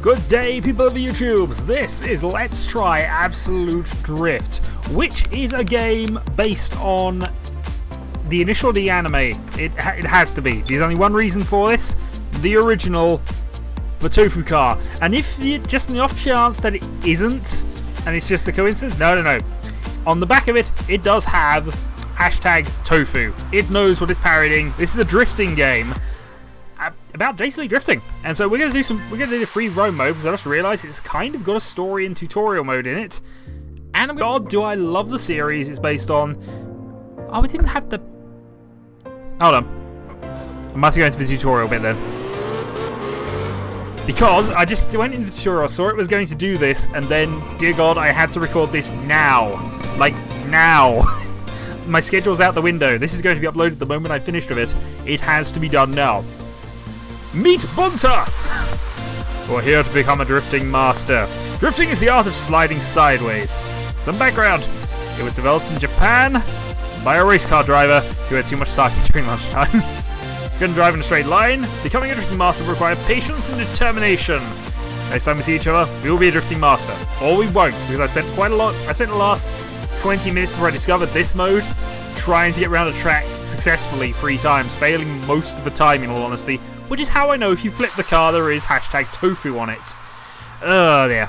Good day, people of the YouTubes. This is Let's Try Absolute Drift, which is a game based on the Initial D anime. It has to be. There's only one reason for this: the original, the Tofu car. And if you, just in the off chance that it isn't, and it's just a coincidence, no. On the back of it, it does have hashtag Tofu. It knows what it's parodying. This is a drifting game about basically drifting, and so we're gonna do the free roam mode, because I just realised it's kind of got a story and tutorial mode in it. And God, do I love the series it's based on. Oh, we didn't have the. Hold on, I must go into the tutorial bit then, because I just went into the tutorial, saw it was going to do this, and then dear God, I had to record this now, like now. My schedule's out the window. This is going to be uploaded the moment I finished with it. It has to be done now. Meet Bunta! We're here to become a drifting master. Drifting is the art of sliding sideways. Some background. It was developed in Japan by a race car driver who had too much sake during lunchtime. Couldn't drive in a straight line. Becoming a drifting master will require patience and determination. Next time we see each other, we will be a drifting master. Or we won't, because I spent the last 20 minutes before I discovered this mode trying to get around a track successfully 3 times, failing most of the time in all honesty. Which is how I know if you flip the car there is hashtag Tofu on it. Oh dear.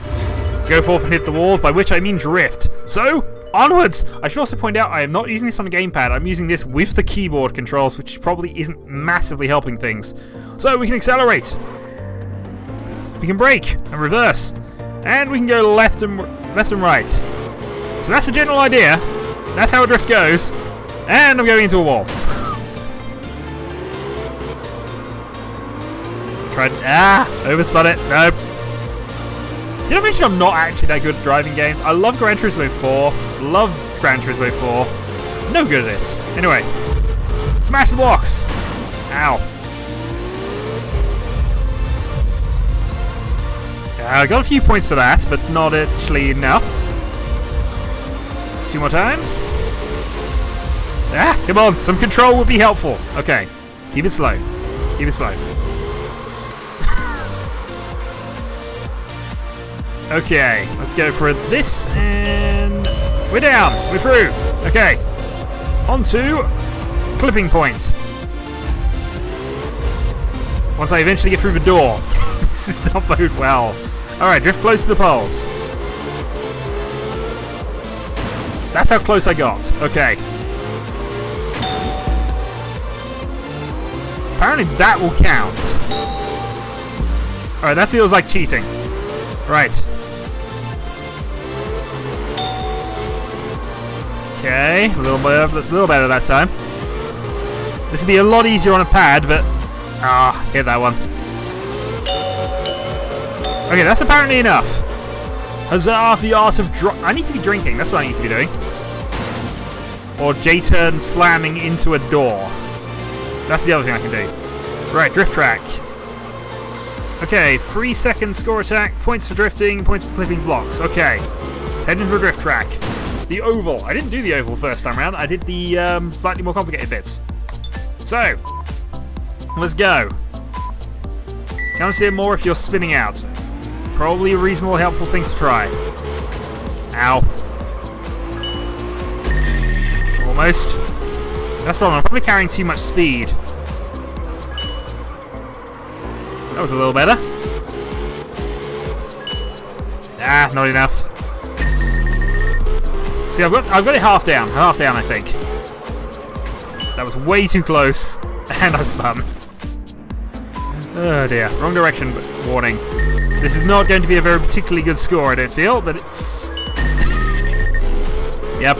Let's go forth and hit the wall, by which I mean drift. So, onwards! I should also point out I am not using this on a gamepad. I'm using this with the keyboard controls, which probably isn't massively helping things. So, we can accelerate. We can brake and reverse. And we can go left and right. So that's the general idea. That's how a drift goes. And I'm going into a wall. Overspun it. Nope. Did I mention I'm not actually that good at driving games? I love Gran Turismo 4. Love Gran Turismo 4. No good at it. Anyway. Smash the blocks. Ow. I got a few points for that, but not actually enough. 2 more times. Ah, come on. Some control would be helpful. Okay. Keep it slow. Keep it slow. Okay, let's go for this, and we're down, we're through. Okay, on to clipping points. Once I eventually get through the door, this does not bode well. All right, drift close to the poles. That's how close I got. Okay. Apparently that will count. All right, that feels like cheating. Right. Okay, a little better that time. This would be a lot easier on a pad, but hit that one. Okay, that's apparently enough. Huzzah! The art of I need to be drinking. That's what I need to be doing. Or J-turn slamming into a door. That's the other thing I can do. Right, drift track. Okay, 3-second score attack, points for drifting, points for clipping blocks. Okay, let's head into a drift track. The oval. I didn't do the oval first time around. I did the slightly more complicated bits. So, let's go. Come see more if you're spinning out. Probably a reasonable, helpful thing to try. Ow. Almost. That's the problem. I'm probably carrying too much speed. That was a little better. Ah, not enough. See, I've got it half down, I think. That was way too close, and I spun. Oh dear, wrong direction. But warning, this is not going to be a very particularly good score, I don't feel, but it's. Yep,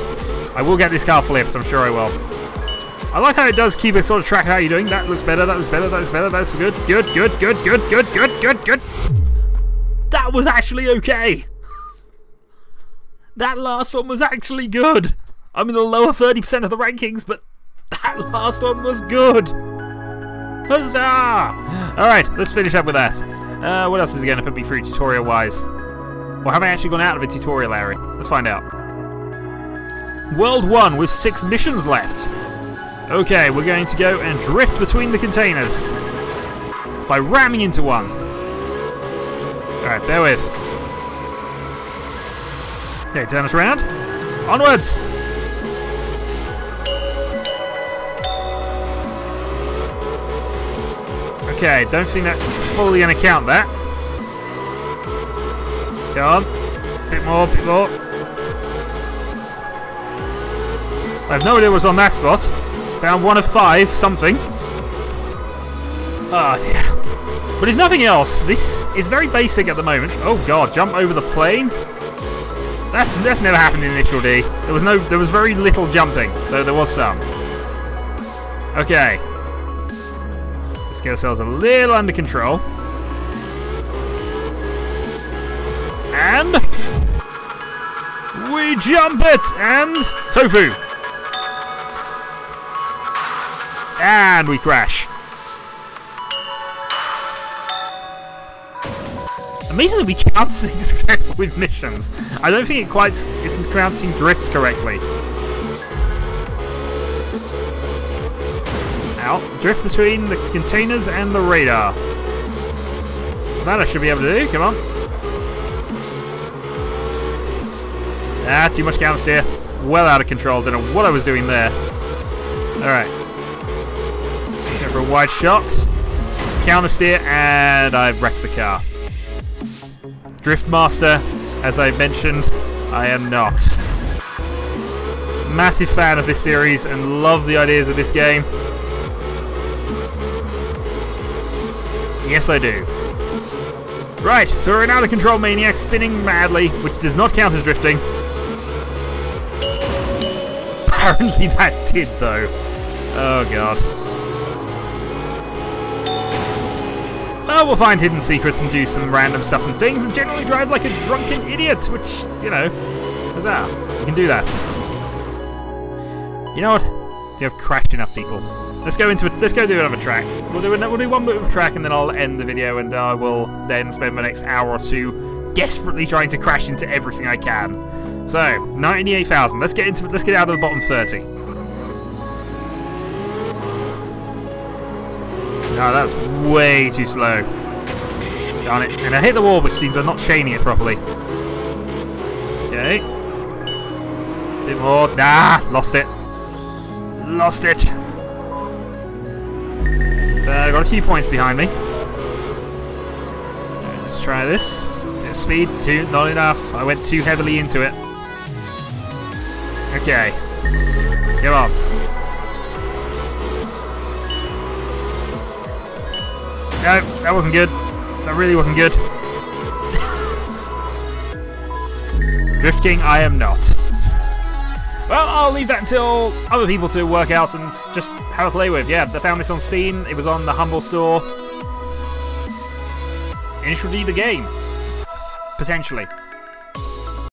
I will get this car flipped. I'm sure I will. I like how it does keep a sort of track of how you're doing. That looks better, that looks better, that looks better, that's good. Good. That was actually okay. That last one was actually good. I'm in the lower 30% of the rankings, but that last one was good. Huzzah! Alright, let's finish up with that. What else is going to put me through tutorial-wise? Or have I actually gone out of a tutorial area? Let's find out. World 1 with 6 missions left. Okay, we're going to go and drift between the containers by ramming into one. Alright, bear with. Okay, turn us around. Onwards! Okay, don't think that's fully gonna count that. Go on. Bit more, bit more. I have no idea what's on that spot. Found one of five, something. Oh dear. But if nothing else, this is very basic at the moment. Oh god, jump over the plane? That's never happened in Initial D. There was very little jumping, though there was some. Okay. Let's get ourselves a little under control. And we jump it! And tofu! And we crash. Amazingly, we can't see successful with missions. I don't think it's counting drifts correctly. Ow. Drift between the containers and the radar. That I should be able to do. Come on. Ah, too much countersteer. Well out of control. Don't know what I was doing there. Alright. Let's go for a wide shot. Countersteer, and I've wrecked the car. Driftmaster, as I mentioned, I am not. Massive fan of this series and love the ideas of this game. Yes, I do. Right, so we're an out-of-control maniac spinning madly, which does not count as drifting. Apparently that did, though. Oh, God. Oh, we'll find hidden secrets and do some random stuff and things and generally drive like a drunken idiot, which, you know, huzzah. We can do that. You know what? You have crashed enough people. Let's go do another track. We'll do one bit of a track and then I'll end the video, and I will then spend the next hour or two desperately trying to crash into everything I can. So, 98,000. Let's get out of the bottom 30. No, that's way too slow. Darn it. And I hit the wall, which means I'm not chaining it properly. Okay. Bit more. Nah, lost it. Lost it. Got a few points behind me. Right, let's try this. Bit of speed. Two. Not enough. I went too heavily into it. Okay. Come on. No, that wasn't good. That really wasn't good. Drifting, I am not. Well, I'll leave that until other people to work out and just have a play with. Yeah, I found this on Steam. It was on the Humble Store. Initial D the game. Potentially.